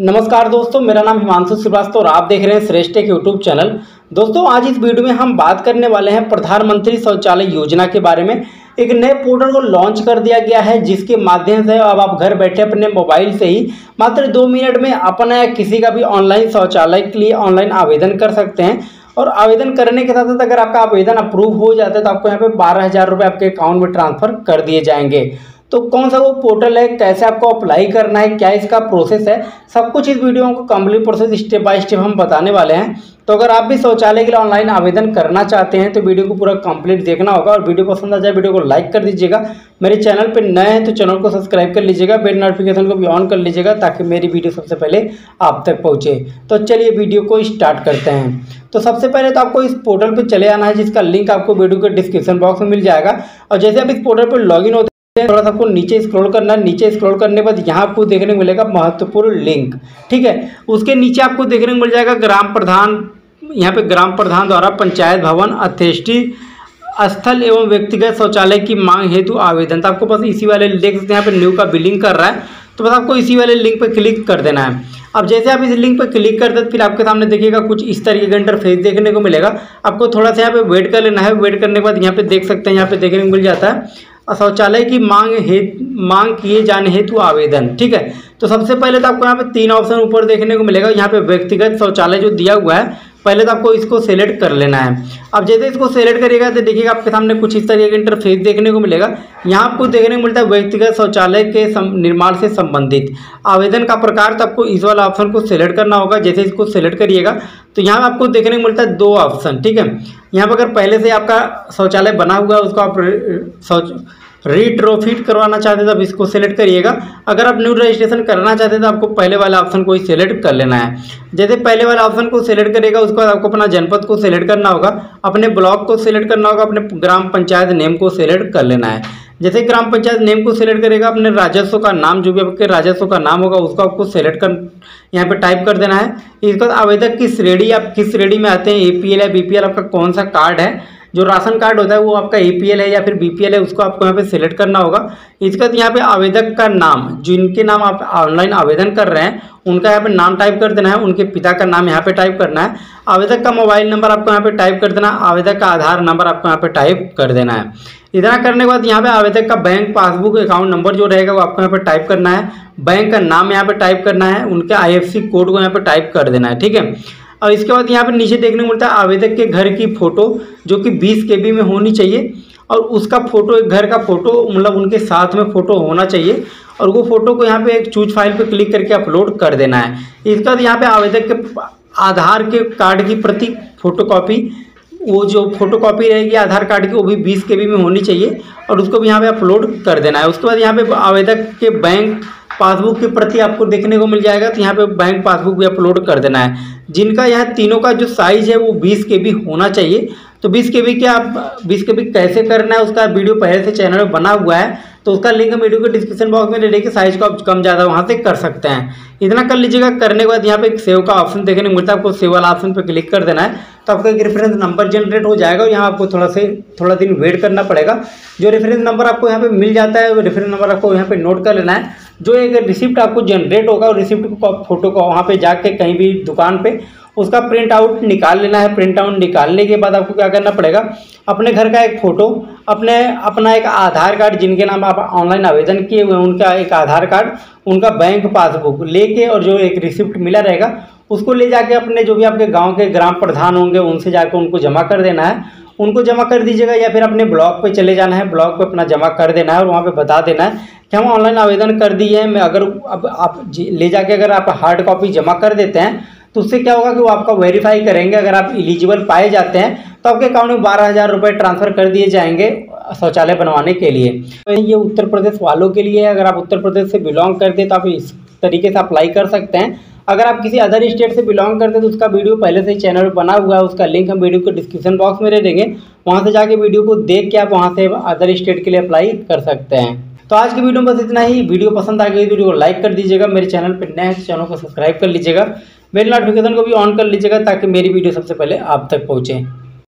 नमस्कार दोस्तों, मेरा नाम हिमांशु श्रीवास्तव और आप देख रहे हैं श्रेष्ठ के यूट्यूब चैनल। दोस्तों, आज इस वीडियो में हम बात करने वाले हैं प्रधानमंत्री शौचालय योजना के बारे में। एक नए पोर्टल को लॉन्च कर दिया गया है जिसके माध्यम से अब आप घर बैठे अपने मोबाइल से ही मात्र 2 मिनट में अपना या किसी का भी ऑनलाइन शौचालय के लिए ऑनलाइन आवेदन कर सकते हैं। और आवेदन करने के साथ साथ अगर आपका आवेदन अप्रूव हो जाता है तो आपको यहाँ पे 12,000 रुपये आपके अकाउंट में ट्रांसफ़र कर दिए जाएंगे। तो कौन सा वो पोर्टल है, कैसे आपको अप्लाई करना है, क्या इसका प्रोसेस है, सब कुछ इस वीडियो में complete process step by step हम बताने वाले हैं। तो अगर आप भी शौचालय के लिए ऑनलाइन आवेदन करना चाहते हैं तो वीडियो को पूरा कंप्लीट देखना होगा। और वीडियो पसंद आ जाए वीडियो को लाइक कर दीजिएगा। मेरे चैनल पर नए हैं तो चैनल को सब्सक्राइब कर लीजिएगा, बेल नोटिफिकेशन को भी ऑन कर लीजिएगा ताकि मेरी वीडियो सबसे पहले आप तक पहुँचे। तो चलिए वीडियो को स्टार्ट करते हैं। तो सबसे पहले तो आपको इस पोर्टल पर चले आना है जिसका लिंक आपको वीडियो के डिस्क्रिप्शन बॉक्स में मिल जाएगा। और जैसे आप इस पोर्टल पर लॉगिन होते थोड़ा सा आपको नीचे स्क्रॉल करना है। नीचे स्क्रॉल करने के बाद यहाँ आपको देखने को मिलेगा महत्वपूर्ण लिंक, ठीक है। उसके नीचे आपको देखने को मिल जाएगा ग्राम प्रधान, यहाँ पे ग्राम प्रधान द्वारा पंचायत भवन अथेष्टी स्थल एवं व्यक्तिगत शौचालय की मांग हेतु आवेदन। तो आपको बस इसी वाले देख सकते हैं यहाँ पे न्यू का बिलिंग कर रहा है, तो बस आपको इसी वाले लिंक पर क्लिक कर देना है। अब जैसे आप इस लिंक पर क्लिक करते हैं फिर आपके सामने देखिएगा कुछ इस तरीके का इंटरफेस देखने को मिलेगा। आपको थोड़ा सा यहाँ पे वेट कर लेना है। वेट करने के बाद यहाँ पे देख सकते हैं, यहाँ पे देखने को मिल जाता है शौचालय की मांग किए जाने हेतु आवेदन, ठीक है। तो सबसे पहले तो आपको यहाँ पे 3 ऑप्शन ऊपर देखने को मिलेगा। यहाँ पे व्यक्तिगत शौचालय जो दिया हुआ है पहले तो आपको इसको सेलेक्ट कर लेना है। अब जैसे इसको सेलेक्ट करिएगा तो देखिएगा आपके सामने कुछ इस तरीके का इंटरफेस देखने को मिलेगा। यहाँ आपको देखने को मिलता है व्यक्तिगत शौचालय के निर्माण से संबंधित आवेदन का प्रकार। तो आपको इस वाला ऑप्शन को सेलेक्ट करना होगा। जैसे इसको सेलेक्ट करिएगा तो यहाँ आपको देखने को मिलता है 2 ऑप्शन, ठीक है। यहाँ पर अगर पहले से आपका शौचालय बना हुआ है उसको आप रिट्रोफिट करवाना चाहते हैं तो आप इसको सेलेक्ट करिएगा। अगर आप न्यू रजिस्ट्रेशन करना चाहते हैं तो आपको पहले वाला ऑप्शन को ही सेलेक्ट कर लेना है। जैसे पहले वाला ऑप्शन को सेलेक्ट करिएगा उसके बाद आपको अपना जनपद को सेलेक्ट करना होगा, अपने ब्लॉक को सेलेक्ट करना होगा, अपने ग्राम पंचायत नेम को सेलेक्ट कर लेना है। जैसे ग्राम पंचायत नेम को सेलेक्ट करेगा अपने राजस्व का नाम, जो भी आपके राजस्व का नाम होगा उसको आपको सेलेक्ट कर यहाँ पे टाइप कर देना है। इसके बाद आवेदक की श्रेणी, आप किस श्रेणी में आते हैं, APL या BPL, आपका कौन सा कार्ड है। जो राशन कार्ड होता है वो आपका APL है या फिर BPL है उसको आपको यहाँ पे सिलेक्ट करना होगा। इसके बाद यहाँ पे आवेदक का नाम, जिनके नाम आप ऑनलाइन आवेदन कर रहे हैं उनका यहाँ पे नाम टाइप कर देना है, उनके पिता का नाम यहाँ पे टाइप करना है। आवेदक का मोबाइल नंबर आपको यहाँ पे टाइप कर देना है, आवेदक का आधार नंबर आपको यहाँ पे टाइप कर देना है। इतना करने के बाद यहाँ पे आवेदक का बैंक पासबुक अकाउंट नंबर जो रहेगा वो आपको यहाँ पे टाइप करना है, बैंक का नाम यहाँ पे टाइप करना है, उनके IFSC कोड को यहाँ पे टाइप कर देना है, ठीक है। और इसके बाद यहाँ पे नीचे देखने को मिलता है आवेदक के घर की फ़ोटो जो कि 20 KB में होनी चाहिए और उसका फ़ोटो, एक घर का फ़ोटो मतलब उनके साथ में फ़ोटो होना चाहिए। और वो फ़ोटो को यहाँ पे एक चूज फाइल पे क्लिक करके अपलोड कर देना है। इसके बाद यहाँ पे आवेदक के आधार के कार्ड की प्रति फ़ोटोकॉपी, वो जो फोटोकॉपी रहेगी आधार कार्ड की वो भी 20 KB में होनी चाहिए और उसको भी यहाँ पे अपलोड कर देना है। उसके बाद यहाँ पे आवेदक के बैंक पासबुक की प्रति आपको देखने को मिल जाएगा, तो यहाँ पे बैंक पासबुक भी अपलोड कर देना है। जिनका यहाँ तीनों का जो साइज़ है वो 20 KB होना चाहिए। तो 20 KB के आप 20 KB कैसे करना है उसका वीडियो पहले से चैनल में बना हुआ है, तो उसका लिंक वीडियो के डिस्क्रिप्शन बॉक्स में ले लेके साइज़ को आप कम ज़्यादा वहाँ से कर सकते हैं। इतना कर लीजिएगा। करने के बाद यहाँ पे एक सेव का ऑप्शन देखने को मिलता है, आपको सेव वाला ऑप्शन पर क्लिक कर देना है। तो आपका एक रेफरेंस नंबर जनरेट हो जाएगा और यहाँ आपको थोड़ा दिन वेट करना पड़ेगा। जो रेफरेंस नंबर आपको यहाँ पर मिल जाता है वो रेफरेंस नंबर आपको यहाँ पर नोट कर लेना है। जो एक रिसिप्ट आपको जनरेट होगा और रिसिप्ट को फोटो को वहाँ पर जाके कहीं भी दुकान पर उसका प्रिंट आउट निकाल लेना है। प्रिंट आउट निकालने के बाद आपको क्या करना पड़ेगा, अपने घर का एक फ़ोटो, अपना एक आधार कार्ड जिनके नाम आप ऑनलाइन आवेदन किए हुए हैं उनका एक आधार कार्ड, उनका बैंक पासबुक लेके और जो एक रिसिप्ट मिला रहेगा उसको ले जाके अपने जो भी आपके गांव के ग्राम प्रधान होंगे उनसे जाकर उनको जमा कर देना है। उनको जमा कर दीजिएगा या फिर अपने ब्लॉक पे चले जाना है, ब्लॉक पे अपना जमा कर देना है और वहाँ पे बता देना है कि हम ऑनलाइन आवेदन कर दिए हैं। अगर अब आप ले जाके अगर आप हार्ड कॉपी जमा कर देते हैं तो उससे क्या होगा कि वो आपका वेरीफाई करेंगे। अगर आप एलिजिबल पाए जाते हैं तो आपके अकाउंट में 12,000 रुपये ट्रांसफ़र कर दिए जाएंगे शौचालय बनवाने के लिए। तो ये उत्तर प्रदेश वालों के लिए है। अगर आप उत्तर प्रदेश से बिलोंग करते हैं तो आप इस तरीके से अप्लाई कर सकते हैं। अगर आप किसी अदर स्टेट से बिलोंग करते हैं तो उसका वीडियो पहले से ही चैनल पर बना हुआ है, उसका लिंक हम वीडियो के डिस्क्रिप्शन बॉक्स में दे देंगे। वहाँ से जाके वीडियो को देख के आप वहाँ से अदर स्टेट के लिए अप्लाई कर सकते हैं। तो आज की वीडियो में बस इतना ही। वीडियो पसंद आ गई तो वीडियो को लाइक कर दीजिएगा, मेरे चैनल पर नए हैं चैनल को सब्सक्राइब कर लीजिएगा, बेल नोटिफिकेशन को भी ऑन कर लीजिएगा ताकि मेरी वीडियो सबसे पहले आप तक पहुँचे।